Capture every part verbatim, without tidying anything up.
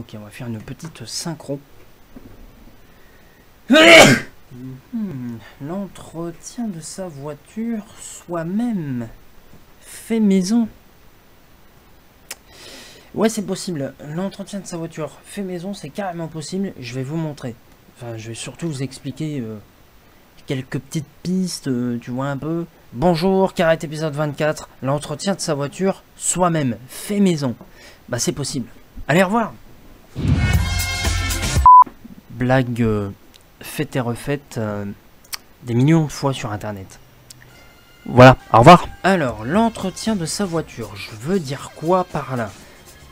Ok, on va faire une petite synchro. Hmm, l'entretien de sa voiture soi-même fait maison. Ouais, c'est possible. L'entretien de sa voiture fait maison, c'est carrément possible. Je vais vous montrer. Enfin, je vais surtout vous expliquer euh, quelques petites pistes, euh, tu vois un peu. Bonjour, Carette épisode vingt-quatre. L'entretien de sa voiture soi-même fait maison. Bah, c'est possible. Allez, au revoir. Blague euh, faite et refaite euh, des millions de fois sur Internet. Voilà, au revoir. Alors, l'entretien de sa voiture, je veux dire quoi par là?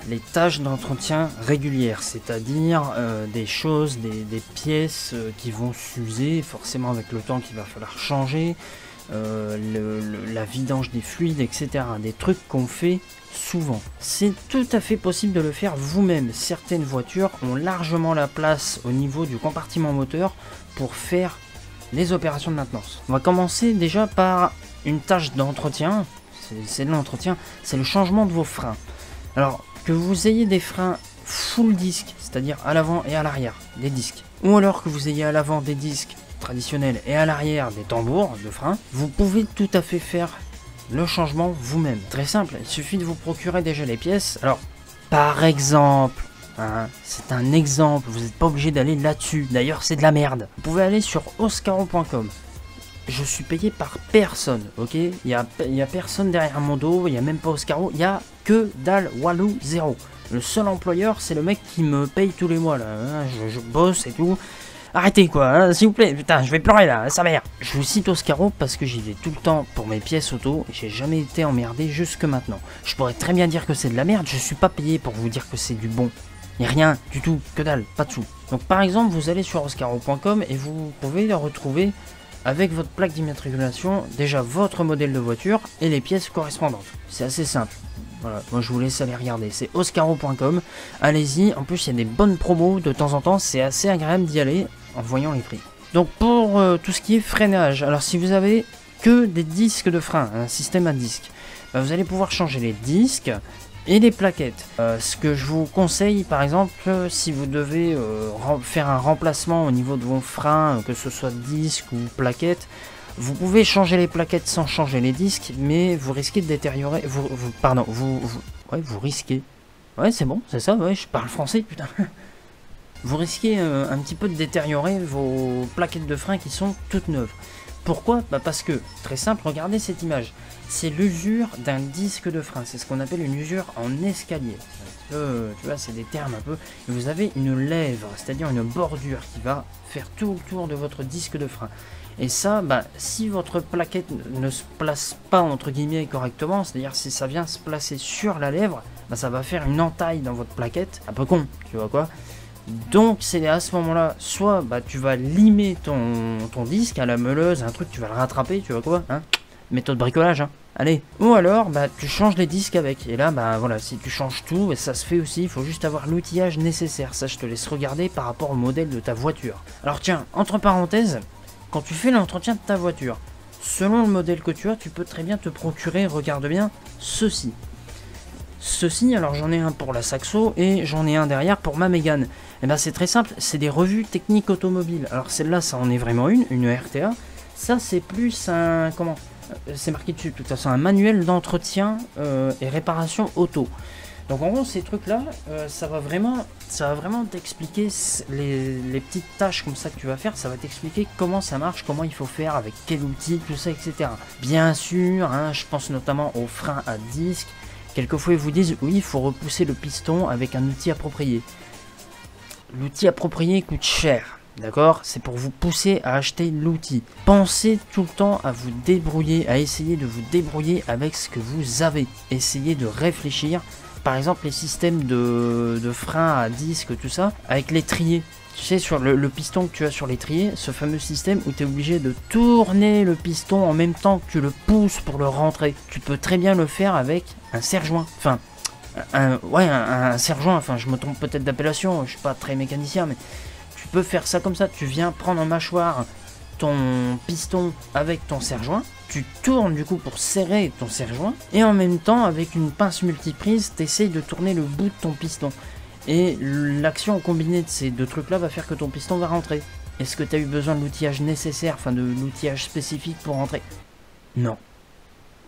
Les tâches d'entretien régulières, c'est-à-dire euh, des choses, des, des pièces euh, qui vont s'user, forcément avec le temps qu'il va falloir changer, euh, le, le, la vidange des fluides, et cetera. Des trucs qu'on fait souvent. C'est tout à fait possible de le faire vous-même. Certaines voitures ont largement la place au niveau du compartiment moteur pour faire les opérations de maintenance. On va commencer déjà par une tâche d'entretien, c'est de l'entretien, c'est le changement de vos freins. Alors, que vous ayez des freins full disque, c'est-à-dire à, à l'avant et à l'arrière, des disques, ou alors que vous ayez à l'avant des disques traditionnels et à l'arrière des tambours de frein, vous pouvez tout à fait faire le changement vous-même. Très simple, il suffit de vous procurer déjà les pièces. Alors, par exemple, hein, c'est un exemple, vous n'êtes pas obligé d'aller là-dessus, d'ailleurs c'est de la merde. Vous pouvez aller sur oscaro point com. Je suis payé par personne, ok? Il n'y a, a personne derrière mon dos, il n'y a même pas Oscaro, il n'y a que dalle, walou, zéro. Le seul employeur, c'est le mec qui me paye tous les mois, là. Hein, je, je bosse et tout. Arrêtez, quoi, hein, s'il vous plaît, putain, je vais pleurer, là, sa mère. Je vous cite Oscaro parce que j'y vais tout le temps pour mes pièces auto, et j'ai jamais été emmerdé jusque maintenant. Je pourrais très bien dire que c'est de la merde, je suis pas payé pour vous dire que c'est du bon. Il n'y a rien du tout, que dalle, pas de sous. Donc par exemple, vous allez sur oscaro point com et vous pouvez retrouver... avec votre plaque d'immatriculation, déjà votre modèle de voiture et les pièces correspondantes. C'est assez simple. Voilà, moi je vous laisse aller regarder. C'est oscaro point com. Allez-y, en plus il y a des bonnes promos de temps en temps. C'est assez agréable d'y aller en voyant les prix. Donc pour euh, tout ce qui est freinage, alors si vous avez que des disques de frein, un système à disques, bah, vous allez pouvoir changer les disques et les plaquettes. Euh, ce que je vous conseille, par exemple, euh, si vous devez euh, faire un remplacement au niveau de vos freins, euh, que ce soit disque ou plaquettes, vous pouvez changer les plaquettes sans changer les disques, mais vous risquez de détériorer... Vous, vous, pardon, vous, vous... Ouais, vous risquez... Ouais, c'est bon, c'est ça, ouais, je parle français, putain. Vous risquez euh, un petit peu de détériorer vos plaquettes de frein qui sont toutes neuves. Pourquoi? Bah parce que, très simple, regardez cette image. C'est l'usure d'un disque de frein. C'est ce qu'on appelle une usure en escalier. Euh, tu vois, c'est des termes un peu. Et vous avez une lèvre, c'est-à-dire une bordure qui va faire tout le tour de votre disque de frein. Et ça, bah, si votre plaquette ne se place pas, entre guillemets, correctement, c'est-à-dire si ça vient se placer sur la lèvre, bah, ça va faire une entaille dans votre plaquette. Un peu con, tu vois quoi. Donc c'est à ce moment-là, soit bah, tu vas limer ton, ton disque à la meuleuse, un truc, tu vas le rattraper, tu vois quoi, hein, méthode bricolage, hein, allez. Ou alors, bah, tu changes les disques avec, et là, bah voilà, si tu changes tout, ça se fait aussi, il faut juste avoir l'outillage nécessaire, ça je te laisse regarder par rapport au modèle de ta voiture. Alors tiens, entre parenthèses, quand tu fais l'entretien de ta voiture, selon le modèle que tu as, tu peux très bien te procurer, regarde bien, ceci. Ceci, alors j'en ai un pour la Saxo et j'en ai un derrière pour ma Mégane. Et ben c'est très simple, c'est des revues techniques automobiles. Alors celle-là, ça en est vraiment une, une R T A. Ça, c'est plus un... comment? C'est marqué dessus, de toute façon, un manuel d'entretien euh, et réparation auto. Donc en gros, ces trucs-là, euh, ça va vraiment ça va vraiment t'expliquer les, les petites tâches comme ça que tu vas faire, ça va t'expliquer comment ça marche, comment il faut faire, avec quel outil, tout ça, et cetera. Bien sûr, hein, je pense notamment aux freins à disque. Quelquefois ils vous disent oui, il faut repousser le piston avec un outil approprié. L'outil approprié coûte cher, d'accord? C'est pour vous pousser à acheter l'outil. Pensez tout le temps à vous débrouiller, à essayer de vous débrouiller avec ce que vous avez. Essayez de réfléchir, par exemple les systèmes de, de freins à disque, tout ça, avec l'étrier. Tu sais, sur le, le piston que tu as sur l'étrier, ce fameux système où tu es obligé de tourner le piston en même temps que tu le pousses pour le rentrer. Tu peux très bien le faire avec un serre-joint. Enfin, un, ouais, un, un serre-joint. Enfin, je me trompe peut-être d'appellation, je suis pas très mécanicien, mais tu peux faire ça comme ça. Tu viens prendre en mâchoire ton piston avec ton serre-joint. Tu tournes du coup pour serrer ton serre-joint. Et en même temps, avec une pince multiprise, tu essayes de tourner le bout de ton piston. Et l'action combinée de ces deux trucs-là va faire que ton piston va rentrer. Est-ce que tu as eu besoin de l'outillage nécessaire, enfin de l'outillage spécifique pour rentrer? Non.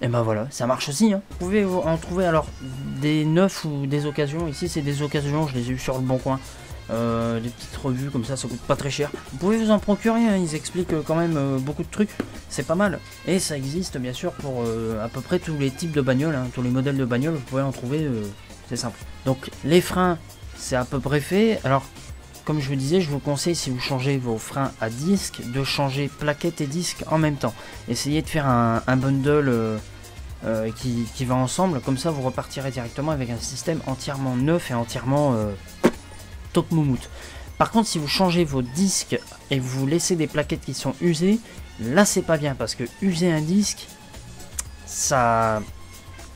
Et ben voilà, ça marche aussi. Hein. Vous pouvez en trouver alors des neufs ou des occasions. Ici, c'est des occasions, je les ai eues sur le bon coin. Euh, des petites revues comme ça, ça coûte pas très cher. Vous pouvez vous en procurer, hein, ils expliquent quand même euh, beaucoup de trucs, c'est pas mal. Et ça existe bien sûr pour euh, à peu près tous les types de bagnoles, hein, tous les modèles de bagnoles, vous pouvez en trouver, euh, c'est simple. Donc les freins, c'est à peu près fait. Alors, comme je vous disais, je vous conseille si vous changez vos freins à disque, de changer plaquette et disque en même temps. Essayez de faire un, un bundle euh, euh, qui, qui va ensemble, comme ça vous repartirez directement avec un système entièrement neuf et entièrement... Euh, top moumoute. Par contre, si vous changez vos disques et vous laissez des plaquettes qui sont usées, là c'est pas bien parce que user un disque, ça,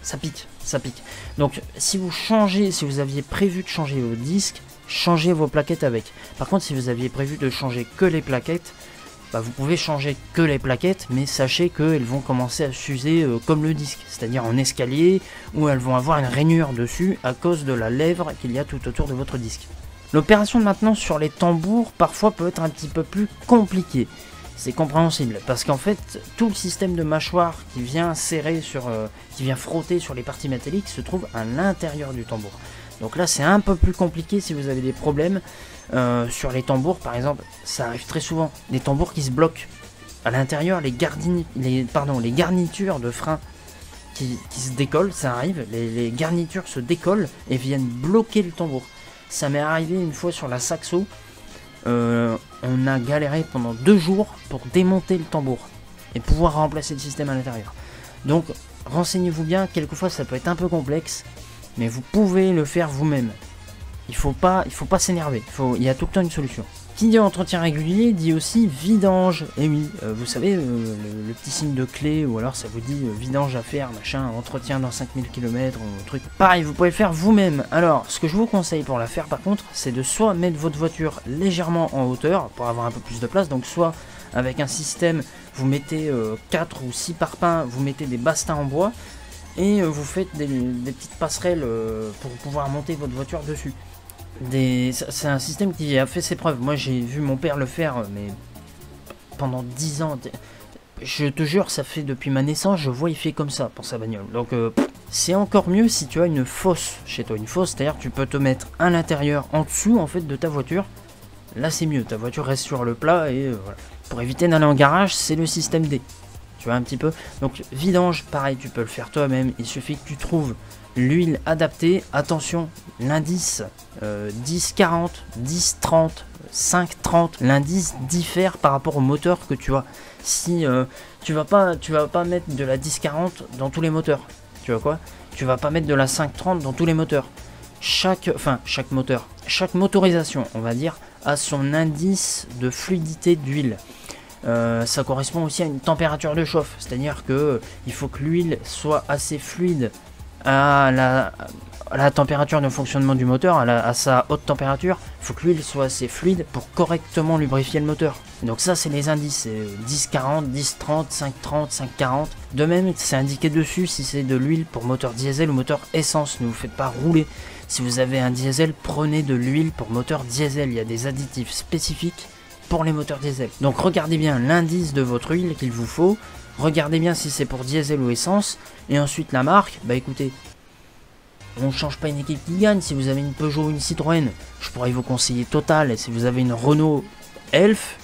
ça pique, ça pique. Donc, si vous changez, si vous aviez prévu de changer vos disques, changez vos plaquettes avec. Par contre, si vous aviez prévu de changer que les plaquettes, bah, vous pouvez changer que les plaquettes, mais sachez qu'elles vont commencer à s'user euh, comme le disque, c'est-à-dire en escalier, où elles vont avoir une rainure dessus à cause de la lèvre qu'il y a tout autour de votre disque. L'opération de maintenance sur les tambours parfois peut être un petit peu plus compliquée. C'est compréhensible parce qu'en fait tout le système de mâchoire qui vient serrer sur, euh, qui vient frotter sur les parties métalliques se trouve à l'intérieur du tambour. Donc là c'est un peu plus compliqué si vous avez des problèmes euh, sur les tambours par exemple. Ça arrive très souvent, des tambours qui se bloquent à l'intérieur, les, les, pardon, les garnitures de frein qui, qui se décollent, ça arrive, les, les garnitures se décollent et viennent bloquer le tambour. Ça m'est arrivé une fois sur la Saxo, euh, on a galéré pendant deux jours pour démonter le tambour et pouvoir remplacer le système à l'intérieur. Donc renseignez-vous bien, quelquefois ça peut être un peu complexe, mais vous pouvez le faire vous-même. Il faut pas, il faut pas s'énerver, il, faut, il y a tout le temps une solution. Qui dit entretien régulier dit aussi vidange. Et oui, euh, vous savez, euh, le, le petit signe de clé, ou alors ça vous dit euh, vidange à faire, machin, entretien dans cinq mille kilomètres, ou truc. Pareil, vous pouvez le faire vous-même. Alors, ce que je vous conseille pour la faire par contre, c'est de soit mettre votre voiture légèrement en hauteur, pour avoir un peu plus de place, donc soit avec un système, vous mettez euh, quatre ou six parpaings, vous mettez des bastins en bois, et euh, vous faites des, des petites passerelles euh, pour pouvoir monter votre voiture dessus. Des... C'est un système qui a fait ses preuves. Moi j'ai vu mon père le faire mais pendant dix ans. Je te jure, ça fait depuis ma naissance, je vois il fait comme ça pour sa bagnole. Donc euh, c'est encore mieux si tu as une fosse chez toi. Une fosse, c'est-à-dire tu peux te mettre à l'intérieur, en dessous en fait de ta voiture. Là c'est mieux, ta voiture reste sur le plat et euh, voilà. Pour éviter d'aller en garage, c'est le système D. Tu vois un petit peu. Donc vidange, pareil, tu peux le faire toi-même. Il suffit que tu trouves l'huile adaptée. Attention, l'indice euh, dix quarante, dix trente, cinq trente, l'indice diffère par rapport au moteur que tu as. Si euh, tu vas pas, tu vas pas mettre de la dix quarante dans tous les moteurs, tu vois quoi, tu vas pas mettre de la cinq trente dans tous les moteurs. Chaque, enfin chaque moteur, chaque motorisation, on va dire, a son indice de fluidité d'huile. Euh, ça correspond aussi à une température de chauffe, c'est-à-dire que euh, il faut que l'huile soit assez fluide à la, à la température de fonctionnement du moteur, à, la, à sa haute température, il faut que l'huile soit assez fluide pour correctement lubrifier le moteur. Donc ça c'est les indices, dix quarante, dix trente, cinq trente, cinq quarante. De même c'est indiqué dessus si c'est de l'huile pour moteur diesel ou moteur essence, ne vous faites pas rouler. Si vous avez un diesel, prenez de l'huile pour moteur diesel, il y a des additifs spécifiques pour les moteurs diesel. Donc regardez bien l'indice de votre huile qu'il vous faut, regardez bien si c'est pour diesel ou essence, et ensuite la marque, bah écoutez, on ne change pas une équipe qui gagne. Si vous avez une Peugeot ou une Citroën, je pourrais vous conseiller Total, et si vous avez une Renault Elf,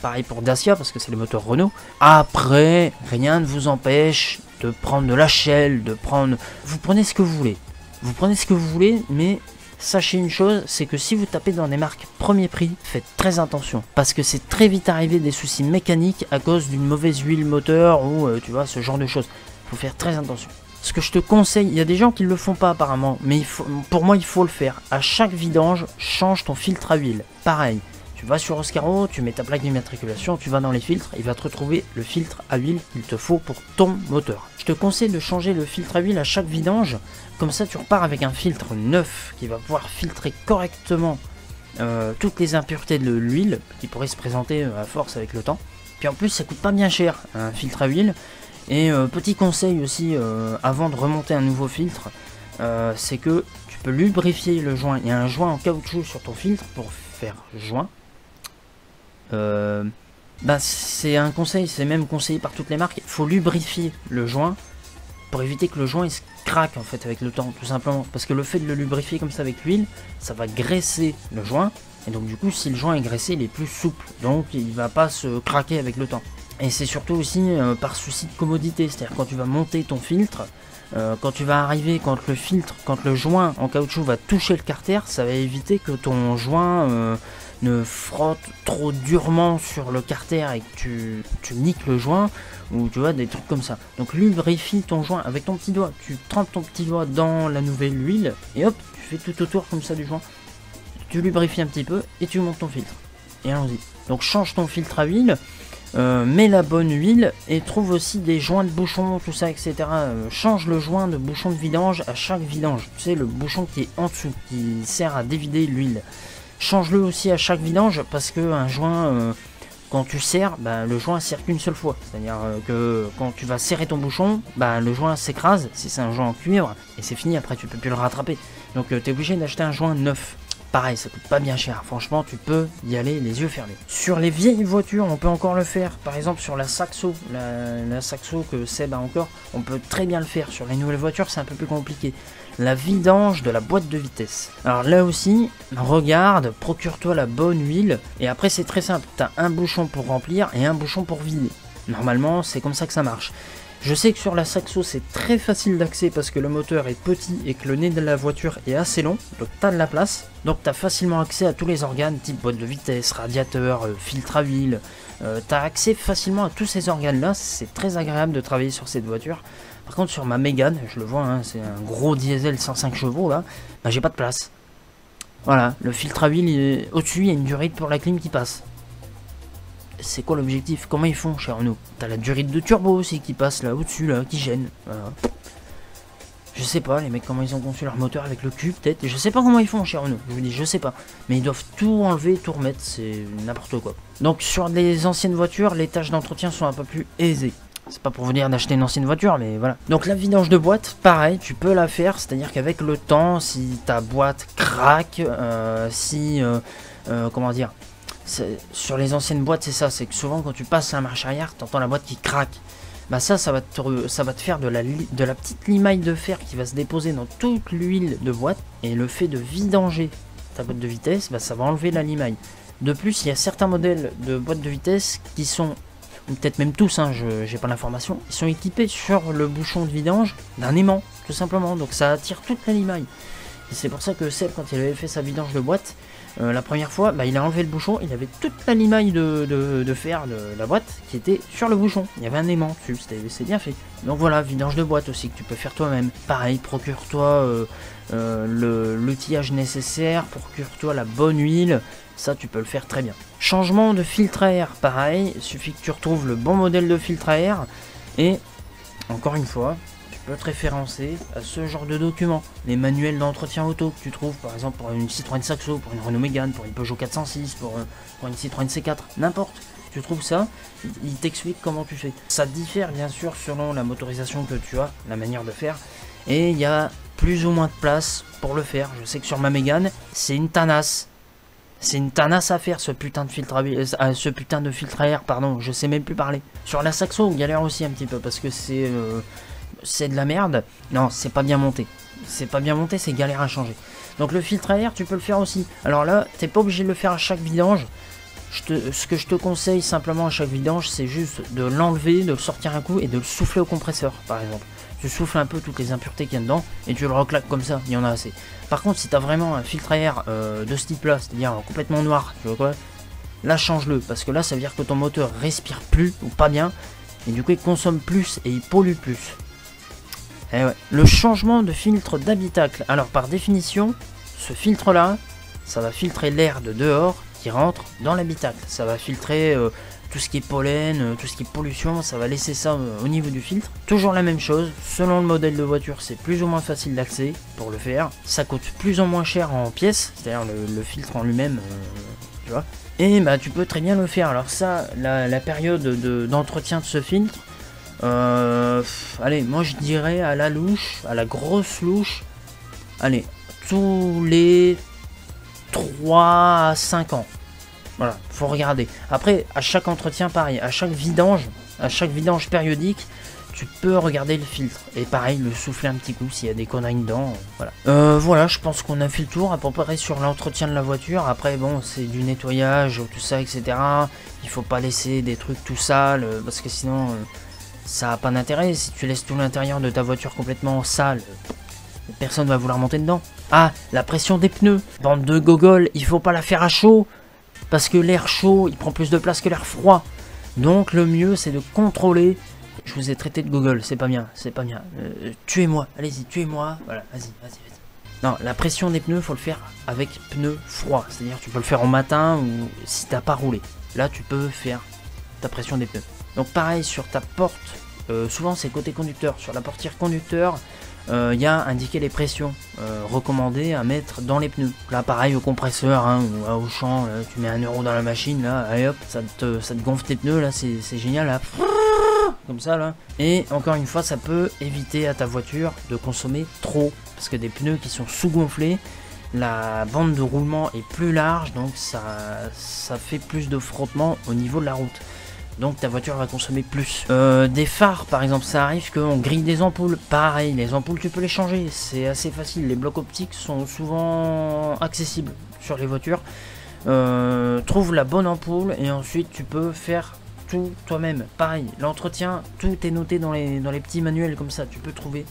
pareil pour Dacia, parce que c'est les moteurs Renault. Après, rien ne vous empêche de prendre de la Shell, de prendre... Vous prenez ce que vous voulez, vous prenez ce que vous voulez, mais... Sachez une chose, c'est que si vous tapez dans des marques premier prix, faites très attention. Parce que c'est très vite arrivé des soucis mécaniques à cause d'une mauvaise huile moteur ou euh, tu vois, ce genre de choses. Il faut faire très attention. Ce que je te conseille, il y a des gens qui ne le font pas apparemment, mais il faut, pour moi il faut le faire. À chaque vidange, change ton filtre à huile. Pareil, tu vas sur Oscaro, tu mets ta plaque d'immatriculation, tu vas dans les filtres, il va te retrouver le filtre à huile qu'il te faut pour ton moteur. Je te conseille de changer le filtre à huile à chaque vidange, comme ça tu repars avec un filtre neuf qui va pouvoir filtrer correctement euh, toutes les impuretés de l'huile qui pourraient se présenter à force avec le temps. Puis en plus ça coûte pas bien cher un filtre à huile. Et euh, petit conseil aussi euh, avant de remonter un nouveau filtre, euh, c'est que tu lubrifier le joint. Il y a un joint en caoutchouc sur ton filtre pour faire joint. Euh, bah c'est un conseil, c'est même conseillé par toutes les marques. Il faut lubrifier le joint pour éviter que le joint il se craque en fait avec le temps, tout simplement. Parce que le fait de le lubrifier comme ça avec l'huile, ça va graisser le joint. Et donc du coup, si le joint est graissé, il est plus souple. Donc il va pas se craquer avec le temps. Et c'est surtout aussi euh, par souci de commodité. C'est-à-dire quand tu vas monter ton filtre, euh, quand tu vas arriver, quand le filtre, quand le joint en caoutchouc va toucher le carter, ça va éviter que ton joint euh, ne frotte trop durement sur le carter et que tu, tu niques le joint, ou tu vois, des trucs comme ça. Donc lubrifie ton joint avec ton petit doigt. Tu trempes ton petit doigt dans la nouvelle huile et hop, tu fais tout autour comme ça du joint. Tu lubrifies un petit peu et tu montes ton filtre. Et allons-y. Donc change ton filtre à huile, euh, mets la bonne huile et trouve aussi des joints de bouchon, tout ça, et cetera. Euh, change le joint de bouchon de vidange à chaque vidange. Tu sais, le bouchon qui est en dessous, qui sert à dévider l'huile. Change-le aussi à chaque vidange parce que un joint, euh, quand tu serres, bah, le joint serre qu'une seule fois. C'est-à-dire euh, que quand tu vas serrer ton bouchon, bah, le joint s'écrase, si c'est un joint en cuivre, et c'est fini, après tu peux plus le rattraper. Donc euh, tu es obligé d'acheter un joint neuf. Pareil, ça coûte pas bien cher, franchement tu peux y aller les yeux fermés. Sur les vieilles voitures, on peut encore le faire, par exemple sur la Saxo, la, la Saxo que Seb a encore, on peut très bien le faire. Sur les nouvelles voitures, c'est un peu plus compliqué. La vidange de la boîte de vitesse. Alors là aussi, regarde, procure-toi la bonne huile, et après c'est très simple, t'as un bouchon pour remplir et un bouchon pour vider. Normalement, c'est comme ça que ça marche. Je sais que sur la Saxo c'est très facile d'accès parce que le moteur est petit et que le nez de la voiture est assez long, donc t'as de la place, donc t'as facilement accès à tous les organes type boîte de vitesse, radiateur, euh, filtre à huile, euh, t'as accès facilement à tous ces organes là, c'est très agréable de travailler sur cette voiture. Par contre sur ma Mégane, je le vois, hein, c'est un gros diesel cent cinq chevaux là, bah, j'ai pas de place. Voilà, le filtre à huile est... au-dessus il y a une durite pour la clim qui passe. C'est quoi l'objectif? Comment ils font chez Renault? T'as la durite de turbo aussi qui passe là au-dessus, là, qui gêne. Voilà. Je sais pas, les mecs, comment ils ont conçu leur moteur avec le cul, peut-être. Je sais pas comment ils font chez Renault, je vous dis, je sais pas. Mais ils doivent tout enlever, tout remettre, c'est n'importe quoi. Donc, sur les anciennes voitures, les tâches d'entretien sont un peu plus aisées. C'est pas pour vous dire d'acheter une ancienne voiture, mais voilà. Donc, la vidange de boîte, pareil, tu peux la faire. C'est-à-dire qu'avec le temps, si ta boîte craque, euh, si. Euh, euh, comment dire? Sur les anciennes boîtes c'est ça, c'est que souvent quand tu passes à la marche arrière, t'entends la boîte qui craque. Bah ça, ça va te, ça va te faire de la, de la petite limaille de fer qui va se déposer dans toute l'huile de boîte. Et le fait de vidanger ta boîte de vitesse, bah ça va enlever la limaille. De plus, il y a certains modèles de boîtes de vitesse qui sont, ou peut-être même tous, hein, je j'ai pas l'information, ils sont équipés sur le bouchon de vidange d'un aimant, tout simplement. Donc ça attire toute la limaille. Et c'est pour ça que Seb, quand il avait fait sa vidange de boîte, euh, la première fois, bah, il a enlevé le bouchon, il avait toute la limaille de, de, de fer de la boîte qui était sur le bouchon. Il y avait un aimant dessus, c'est bien fait. Donc voilà, vidange de boîte aussi que tu peux faire toi-même. Pareil, procure-toi euh, euh, l'outillage nécessaire, procure-toi la bonne huile, ça tu peux le faire très bien. Changement de filtre à air, pareil, il suffit que tu retrouves le bon modèle de filtre à air et, encore une fois, peut te référencer à ce genre de documents, les manuels d'entretien auto que tu trouves par exemple pour une Citroën Saxo, pour une Renault Mégane, pour une Peugeot quatre cent six, pour, euh, pour une Citroën C quatre, n'importe, tu trouves ça, il t'explique comment tu fais. Ça diffère bien sûr selon la motorisation que tu as, la manière de faire, et il y a plus ou moins de place pour le faire. Je sais que sur ma Mégane, c'est une tanasse. C'est une tanasse à faire ce putain de filtre à, euh, ce putain de filtre à air, pardon, je sais même plus parler. Sur la Saxo, on galère aussi un petit peu parce que c'est... Euh, c'est de la merde, non c'est pas bien monté, c'est pas bien monté, c'est galère à changer. Donc le filtre à air tu peux le faire aussi, alors là t'es pas obligé de le faire à chaque vidange. Je te, ce que je te conseille simplement à chaque vidange, c'est juste de l'enlever, de le sortir un coup et de le souffler au compresseur par exemple. Tu souffles un peu toutes les impuretés qu'il y a dedans et tu le reclaques comme ça, il y en a assez. Par contre si t'as vraiment un filtre à air euh, de ce type là, c'est à dire complètement noir, tu vois quoi, là change le, parce que là ça veut dire que ton moteur respire plus ou pas bien et du coup il consomme plus et il pollue plus. Eh ouais. Le changement de filtre d'habitacle. Alors par définition, ce filtre là, ça va filtrer l'air de dehors qui rentre dans l'habitacle. Ça va filtrer euh, tout ce qui est pollen, euh, tout ce qui est pollution, ça va laisser ça euh, au niveau du filtre. Toujours la même chose, selon le modèle de voiture, c'est plus ou moins facile d'accès pour le faire. Ça coûte plus ou moins cher en pièces, c'est-à-dire le, le filtre en lui-même, euh, tu vois. Et bah tu peux très bien le faire. Alors ça, la, la période d'entretien de, de ce filtre, Euh, allez, moi je dirais à la louche, à la grosse louche, allez, tous les trois à cinq ans. Voilà, faut regarder. Après, à chaque entretien, pareil, à chaque vidange, à chaque vidange périodique, tu peux regarder le filtre. Et pareil, le souffler un petit coup s'il y a des conneries dedans. Voilà, euh, voilà, je pense qu'on a fait le tour à peu près sur l'entretien de la voiture. Après, bon, c'est du nettoyage, tout ça, et cetera. Il faut pas laisser des trucs tout sales, parce que sinon, ça n'a pas d'intérêt. Si tu laisses tout l'intérieur de ta voiture complètement sale, personne va vouloir monter dedans. Ah, la pression des pneus. Bande de gogoles, il faut pas la faire à chaud, parce que l'air chaud, il prend plus de place que l'air froid. Donc le mieux, c'est de contrôler. Je vous ai traité de gogol, c'est pas bien, c'est pas bien. Euh, tuez-moi, allez-y, tuez-moi. Voilà, vas-y, vas-y, vas-y. Non, la pression des pneus, faut le faire avec pneus froids. C'est-à-dire, tu peux le faire en matin ou si t'as pas roulé. Là, tu peux faire ta pression des pneus. Donc pareil, sur ta porte, euh, souvent c'est côté conducteur. Sur la portière conducteur, il euh, y a indiqué les pressions euh, recommandées à mettre dans les pneus. Là, pareil, au compresseur, hein, ou à Auchan, là, tu mets un euro dans la machine, là, allez hop, ça te, ça te gonfle tes pneus, là, c'est génial, là. Comme ça, là. Et encore une fois, ça peut éviter à ta voiture de consommer trop, parce que des pneus qui sont sous-gonflés, la bande de roulement est plus large, donc ça, ça fait plus de frottement au niveau de la route, donc ta voiture va consommer plus. Euh, des phares, par exemple, ça arrive qu'on grille des ampoules. Pareil, les ampoules, tu peux les changer, c'est assez facile. Les blocs optiques sont souvent accessibles sur les voitures. Euh, trouve la bonne ampoule et ensuite tu peux faire toi-même. Pareil, l'entretien, tout est noté dans les, dans les petits manuels comme ça, tu peux trouver.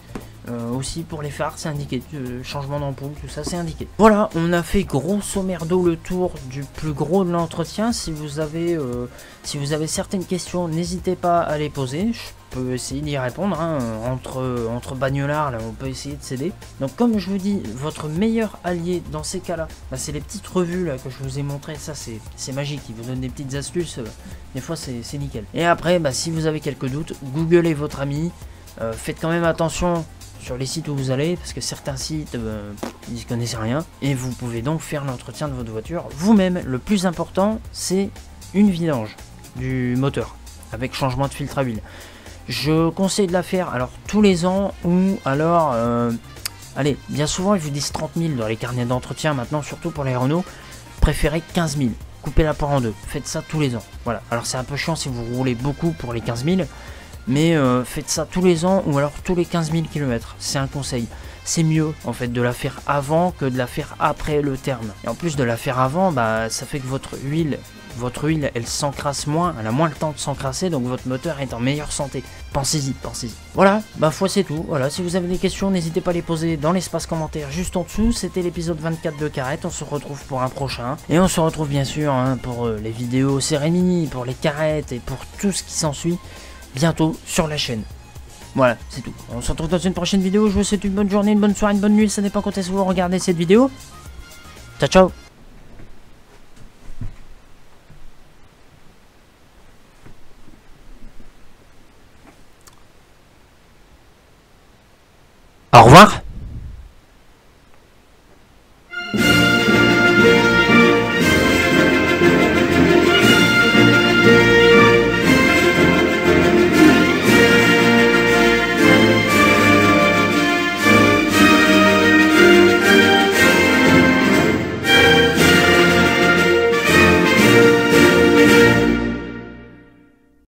Euh, aussi pour les phares, c'est indiqué, euh, changement d'ampoule, tout ça, c'est indiqué. Voilà, on a fait grosso merdo le tour du plus gros de l'entretien. Si vous avez euh, si vous avez certaines questions, n'hésitez pas à les poser, je peux essayer d'y répondre, hein. entre, entre bagnolards, là, on peut essayer de s'aider. Donc comme je vous dis, votre meilleur allié dans ces cas-là, bah, c'est les petites revues là, que je vous ai montré, ça c'est magique, ils vous donnent des petites astuces, euh, des fois c'est nickel. Et après, bah, si vous avez quelques doutes, googlez votre ami, euh, faites quand même attention sur les sites où vous allez, parce que certains sites, euh, ils n'y connaissent rien, et vous pouvez donc faire l'entretien de votre voiture vous-même. Le plus important, c'est une vidange du moteur, avec changement de filtre à huile. Je conseille de la faire, alors, tous les ans, ou alors, euh, allez, bien souvent, ils vous disent trente mille dans les carnets d'entretien, maintenant, surtout pour les Renault, préférez quinze mille, coupez la part en deux, faites ça tous les ans, voilà. Alors, c'est un peu chiant si vous roulez beaucoup pour les quinze mille, mais euh, faites ça tous les ans ou alors tous les quinze mille kilomètres, c'est un conseil. C'est mieux en fait de la faire avant que de la faire après le terme. Et en plus de la faire avant, bah, ça fait que votre huile, votre huile elle s'encrasse moins, elle a moins le temps de s'encrasser, donc votre moteur est en meilleure santé. Pensez-y, pensez-y. Voilà, bah fois c'est tout. Voilà, si vous avez des questions, n'hésitez pas à les poser dans l'espace commentaire juste en dessous. C'était l'épisode vingt-quatre de Carette, on se retrouve pour un prochain. Et on se retrouve bien sûr hein, pour euh, les vidéos CRémi, pour les Carettes et pour tout ce qui s'ensuit. Bientôt sur la chaîne. Voilà, c'est tout. On se retrouve dans une prochaine vidéo. Je vous souhaite une bonne journée, une bonne soirée, une bonne nuit. Ça dépend quand est-ce que vous regardez cette vidéo. Ciao, ciao. Au revoir.